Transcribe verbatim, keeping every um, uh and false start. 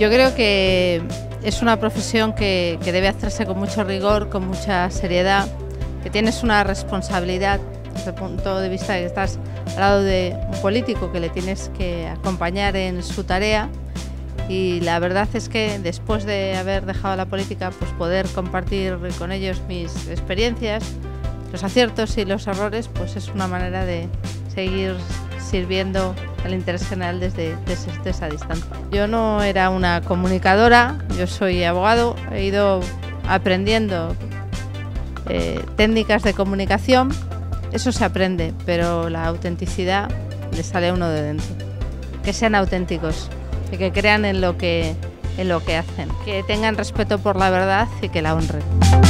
Yo creo que es una profesión que, que debe hacerse con mucho rigor, con mucha seriedad, que tienes una responsabilidad desde el punto de vista de que estás al lado de un político que le tienes que acompañar en su tarea, y la verdad es que después de haber dejado la política, pues poder compartir con ellos mis experiencias, los aciertos y los errores, pues es una manera de seguir sirviendo al interés general desde, desde, desde esa distancia. Yo no era una comunicadora, yo soy abogado, he ido aprendiendo eh, técnicas de comunicación. Eso se aprende, pero la autenticidad le sale a uno de dentro. Que sean auténticos y que crean en lo que, en lo que hacen, que tengan respeto por la verdad y que la honren.